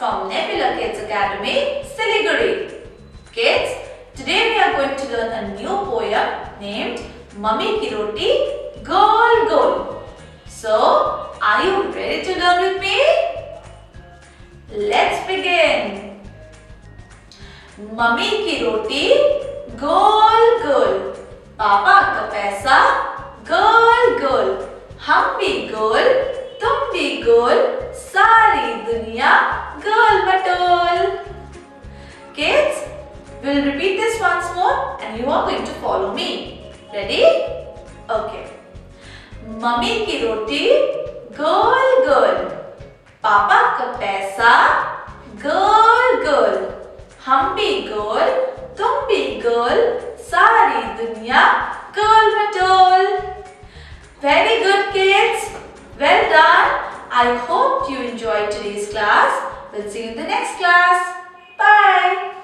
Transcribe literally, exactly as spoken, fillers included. from Nebula Kids Academy, Siliguri. Kids, today we are going to learn a new poem named Mummy Ki Roti, Gol Gol. So, are you ready to learn with me? Let's begin. Mummy Ki Roti, Gol Gol. Papa Ka Paisa, Gol Gol. हम भी गोल, तुम भी गोल, सारी दुनिया गोल मटोल. Kids, we'll repeat this once more and you are going to follow me. Ready? Okay. Mummy की रोटी गोल गोल, पापा का पैसा गोल गोल, हम भी गोल, तुम भी गोल, सारी दुनिया गोल मटोल. Very good, kids. Well done. I hope you enjoyed today's class. We'll see you in the next class. Bye.